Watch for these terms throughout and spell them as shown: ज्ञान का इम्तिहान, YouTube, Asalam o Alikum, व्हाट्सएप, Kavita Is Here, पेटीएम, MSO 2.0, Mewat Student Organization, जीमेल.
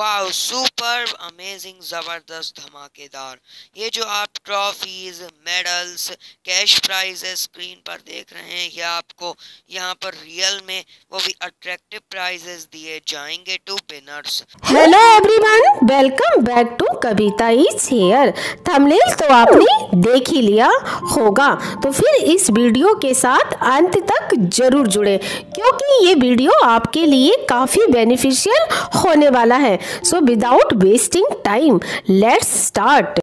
Wow, super, amazing, ज़बरदस्त, धमाकेदार। ये जो आप trophies, medals, cash prizes screen पर देख रहे हैं, ये आपको यहाँ पर रियल में वो भी अट्रैक्टिव प्राइजेस दिए जाएंगे to winners. Hello everyone, welcome back to Kavita is here. Thumbnail तो आपने देख ही लिया होगा, तो फिर इस वीडियो के साथ अंत तक जरूर जुड़े क्योंकि ये वीडियो आपके लिए काफ़ी बेनिफिशियल होने वाला है। So without wasting time let's start.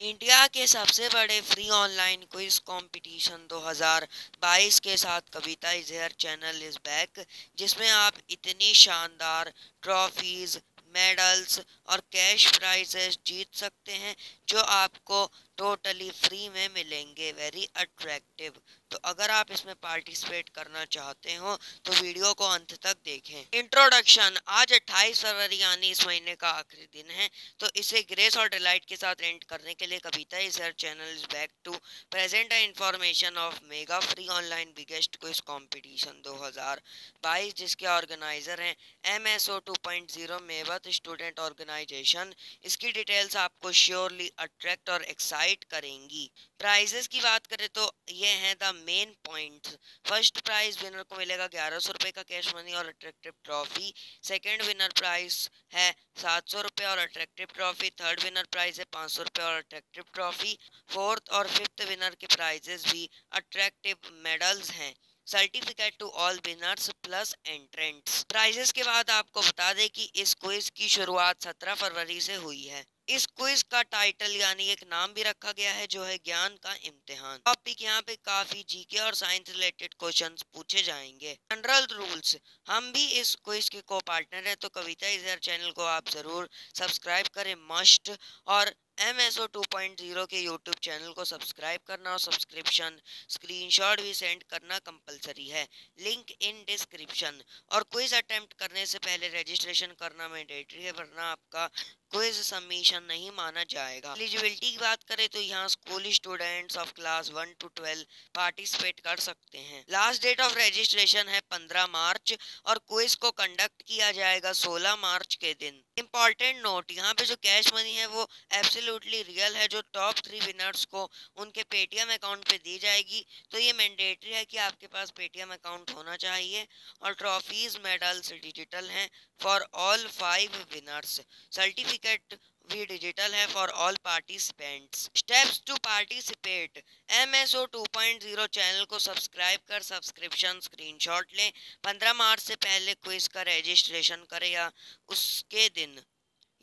India के सबसे बड़े फ्री ऑनलाइन क्विज कंपटीशन 2022 के साथ Kavita is here channel is back, जिसमें आप इतनी शानदार ट्रॉफीज, मेडल्स और कैश प्राइजेस जीत सकते हैं जो आपको टोटली फ्री में मिलेंगे, वेरी अट्रैक्टिव। तो अगर आप इसमें पार्टिसिपेट करना चाहते हो तो वीडियो को अंत तक देखें। इंट्रोडक्शन, आज 28 फरवरी यानी इस महीने का आखिरी दिन है, तो इसे ग्रेस और डिलाइट के साथ एंड करने के लिए Kavita is here channel is back to present a information of mega free online biggest quiz competition 2022, जिसके ऑर्गेनाइजर हैं MSO 2.0 मेवत स्टूडेंट ऑर्गेनाइजेशन। इसकी डिटेल्स आपको श्योरली अट्रैक्ट और एक्साइट करेंगी। प्राइजेस की बात करें तो ये हैं the main points. First prize winner को मिलेगा 1100 रुपये का कैश मनी और attractive trophy. Second winner prize है 700 रुपये और attractive trophy. Third winner prize है 500 रुपये और अट्रैक्टिव ट्रॉफी। फोर्थ और फिफ्थ विनर के प्राइजेस भी अट्रैक्टिव मेडल्स हैं। Certificate to all winners plus entrants. Prizes के बाद आपको बता दें कि इस क्विज की शुरुआत 17 फरवरी से हुई है। इस क्विज का टाइटल यानी एक नाम भी रखा गया है जो है ज्ञान का इम्तिहान। टॉपिक यहाँ पे काफी जीके और साइंस रिलेटेड क्वेश्चंस पूछे जाएंगे। जनरल रूल्स, हम भी इस क्विज के को पार्टनर है, तो कविता इज हियर चैनल को आप जरूर सब्सक्राइब करें मस्ट, और MSO 2.0 के YouTube चैनल को सब्सक्राइब करना और सब्सक्रिप्शन स्क्रीनशॉट भी सेंड करना कंपलसरी है। Link in description. और क्विज अटेम्प्ट करने से पहले रजिस्ट्रेशन करना मैंडेटरी है, वरना आपका क्विज सबमिशन नहीं माना जाएगा। एलिजिबिलिटी की बात करें तो यहाँ school students of class 1 to 12 participate कर सकते हैं। लास्ट डेट ऑफ रजिस्ट्रेशन है 15 मार्च और क्विज को कंडक्ट किया जाएगा 16 मार्च के दिन। इम्पॉर्टेंट नोट, यहाँ पे जो कैश मनी है वो एब्सोल्युटली रियल है, जो टॉप 3 विनर्स को उनके पेटीएम अकाउंट पे दी जाएगी। तो ये मैंडेटरी है कि आपके पास पेटीएम अकाउंट होना चाहिए। और ट्रॉफीज, मेडल्स डिजिटल हैं फॉर ऑल 5 विनर्स। सर्टिफिकेट भी डिजिटल है for all participants. Steps to participate, MSO 2.0 channel को सब्सक्राइब कर सब्सक्रिप्शन स्क्रीनशॉट लें। 15 मार्च से पहले क्विज का रजिस्ट्रेशन करें या उसके दिन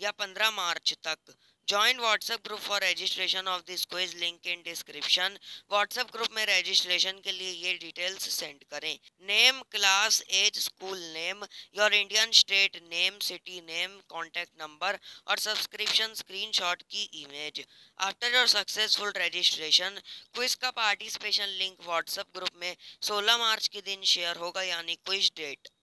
या 15 मार्च तक। Join व्हाट्सएप group for registration of this quiz, link in description. व्हाट्सएप group में रजिस्ट्रेशन के लिए ये डिटेल्स सेंड करें। Name, class, age, school name, your Indian state name, city name, contact number और सब्सक्रिप्शन स्क्रीनशॉट की image. After your successful registration quiz का participation link व्हाट्सएप group में 16 मार्च के दिन शेयर होगा, यानी क्विज डेट।